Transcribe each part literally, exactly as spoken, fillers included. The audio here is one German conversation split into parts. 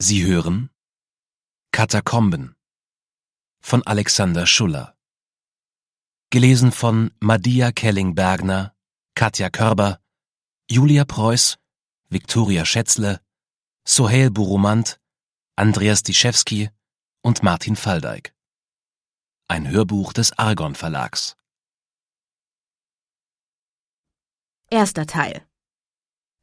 Sie hören Katakomben von Alexander Schuller. Gelesen von Madia Kelling-Bergner, Katja Körber, Julia Preuß, Viktoria Schätzle, Soheil Boroumand, Andreas Dischewski und Martin Valdeig. Ein Hörbuch des Argon Verlags. Erster Teil.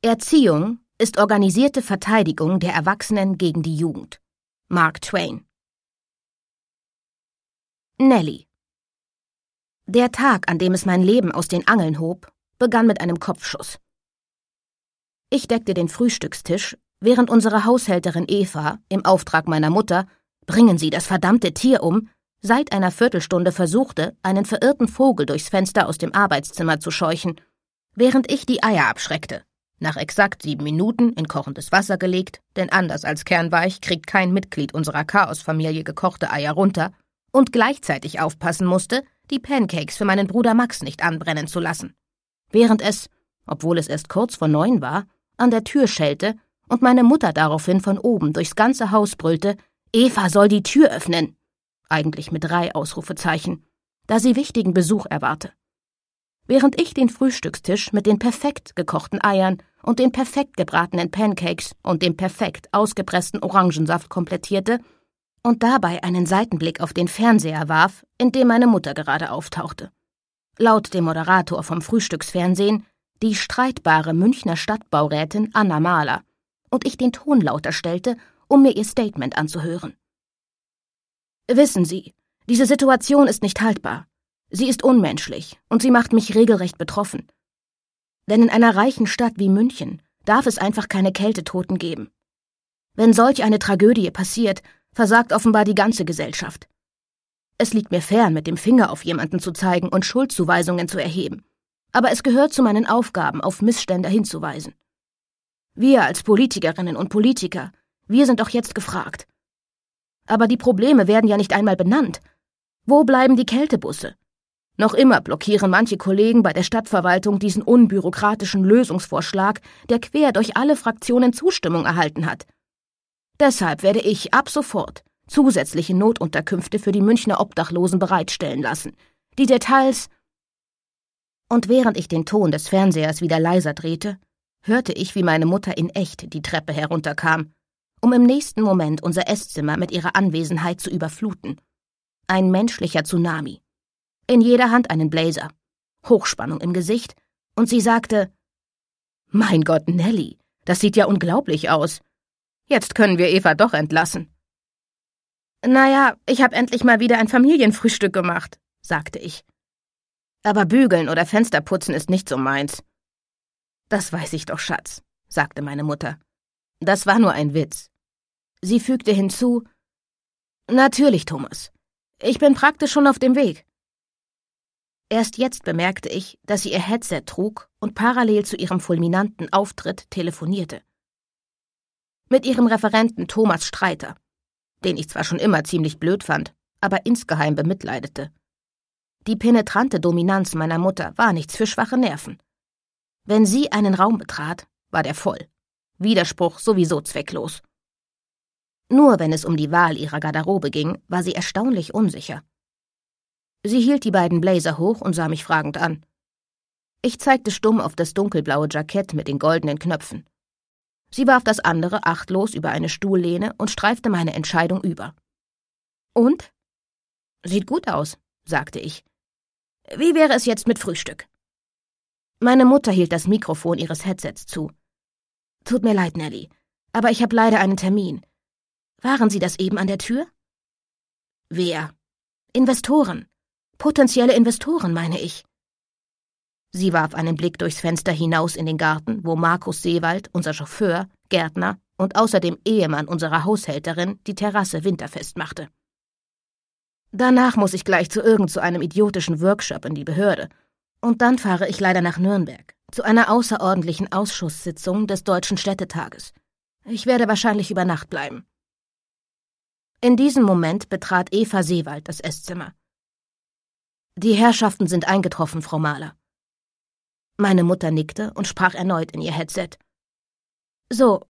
Erziehung ist organisierte Verteidigung der Erwachsenen gegen die Jugend. Mark Twain. Nellie. Der Tag, an dem es mein Leben aus den Angeln hob, begann mit einem Kopfschuss. Ich deckte den Frühstückstisch, während unsere Haushälterin Eva im Auftrag meiner Mutter „Bringen Sie das verdammte Tier um“ seit einer Viertelstunde versuchte, einen verirrten Vogel durchs Fenster aus dem Arbeitszimmer zu scheuchen, während ich die Eier abschreckte. Nach exakt sieben Minuten in kochendes Wasser gelegt, denn anders als kernweich kriegt kein Mitglied unserer Chaosfamilie gekochte Eier runter, und gleichzeitig aufpassen musste, die Pancakes für meinen Bruder Max nicht anbrennen zu lassen. Während es, obwohl es erst kurz vor neun war, an der Tür schellte und meine Mutter daraufhin von oben durchs ganze Haus brüllte, „Eva soll die Tür öffnen!“ Eigentlich mit drei Ausrufezeichen, da sie wichtigen Besuch erwarte. Während ich den Frühstückstisch mit den perfekt gekochten Eiern und den perfekt gebratenen Pancakes und dem perfekt ausgepressten Orangensaft komplettierte und dabei einen Seitenblick auf den Fernseher warf, in dem meine Mutter gerade auftauchte. Laut dem Moderator vom Frühstücksfernsehen die streitbare Münchner Stadtbaurätin Anna Mahler, und ich den Ton lauter stellte, um mir ihr Statement anzuhören. „Wissen Sie, diese Situation ist nicht haltbar. Sie ist unmenschlich und sie macht mich regelrecht betroffen. Denn in einer reichen Stadt wie München darf es einfach keine Kältetoten geben. Wenn solch eine Tragödie passiert, versagt offenbar die ganze Gesellschaft. Es liegt mir fern, mit dem Finger auf jemanden zu zeigen und Schuldzuweisungen zu erheben, aber es gehört zu meinen Aufgaben, auf Missstände hinzuweisen. Wir als Politikerinnen und Politiker, wir sind doch jetzt gefragt. Aber die Probleme werden ja nicht einmal benannt. Wo bleiben die Kältebusse? Noch immer blockieren manche Kollegen bei der Stadtverwaltung diesen unbürokratischen Lösungsvorschlag, der quer durch alle Fraktionen Zustimmung erhalten hat. Deshalb werde ich ab sofort zusätzliche Notunterkünfte für die Münchner Obdachlosen bereitstellen lassen. Die Details…“ Und während ich den Ton des Fernsehers wieder leiser drehte, hörte ich, wie meine Mutter in echt die Treppe herunterkam, um im nächsten Moment unser Esszimmer mit ihrer Anwesenheit zu überfluten. Ein menschlicher Tsunami. In jeder Hand einen Blazer, Hochspannung im Gesicht, und sie sagte, „Mein Gott, Nellie, das sieht ja unglaublich aus. Jetzt können wir Eva doch entlassen.“ „Naja, ich habe endlich mal wieder ein Familienfrühstück gemacht“, sagte ich. „Aber bügeln oder Fensterputzen ist nicht so meins.“ „Das weiß ich doch, Schatz“, sagte meine Mutter. „Das war nur ein Witz.“ Sie fügte hinzu, „Natürlich, Thomas. Ich bin praktisch schon auf dem Weg.“ Erst jetzt bemerkte ich, dass sie ihr Headset trug und parallel zu ihrem fulminanten Auftritt telefonierte. Mit ihrem Referenten Thomas Streiter, den ich zwar schon immer ziemlich blöd fand, aber insgeheim bemitleidete. Die penetrante Dominanz meiner Mutter war nichts für schwache Nerven. Wenn sie einen Raum betrat, war der voll. Widerspruch sowieso zwecklos. Nur wenn es um die Wahl ihrer Garderobe ging, war sie erstaunlich unsicher. Sie hielt die beiden Blazer hoch und sah mich fragend an. Ich zeigte stumm auf das dunkelblaue Jackett mit den goldenen Knöpfen. Sie warf das andere achtlos über eine Stuhllehne und streifte meine Entscheidung über. „Und?“ „Sieht gut aus“, sagte ich. „Wie wäre es jetzt mit Frühstück?“ Meine Mutter hielt das Mikrofon ihres Headsets zu. „Tut mir leid, Nellie, aber ich habe leider einen Termin. Waren Sie das eben an der Tür?“ „Wer?“ „Investoren. Potenzielle Investoren, meine ich.“ Sie warf einen Blick durchs Fenster hinaus in den Garten, wo Markus Seewald, unser Chauffeur, Gärtner und außerdem Ehemann unserer Haushälterin, die Terrasse winterfest machte. „Danach muss ich gleich zu irgend so einem idiotischen Workshop in die Behörde. Und dann fahre ich leider nach Nürnberg, zu einer außerordentlichen Ausschusssitzung des Deutschen Städtetages. Ich werde wahrscheinlich über Nacht bleiben.“ In diesem Moment betrat Eva Seewald das Esszimmer. „Die Herrschaften sind eingetroffen, Frau Mahler.“ Meine Mutter nickte und sprach erneut in ihr Headset. „So,